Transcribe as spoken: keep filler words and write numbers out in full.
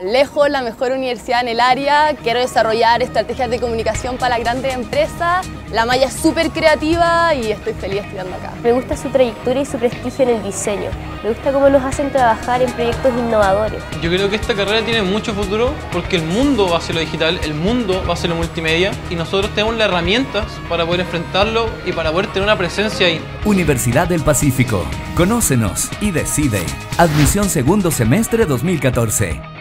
Lejos, la mejor universidad en el área, quiero desarrollar estrategias de comunicación para grandes empresas, la malla es súper creativa y estoy feliz estudiando acá. Me gusta su trayectoria y su prestigio en el diseño, me gusta cómo nos hacen trabajar en proyectos innovadores. Yo creo que esta carrera tiene mucho futuro porque el mundo va hacia lo digital, el mundo va hacia lo multimedia y nosotros tenemos las herramientas para poder enfrentarlo y para poder tener una presencia ahí. Universidad del Pacífico, conócenos y decide. Admisión segundo semestre dos mil catorce.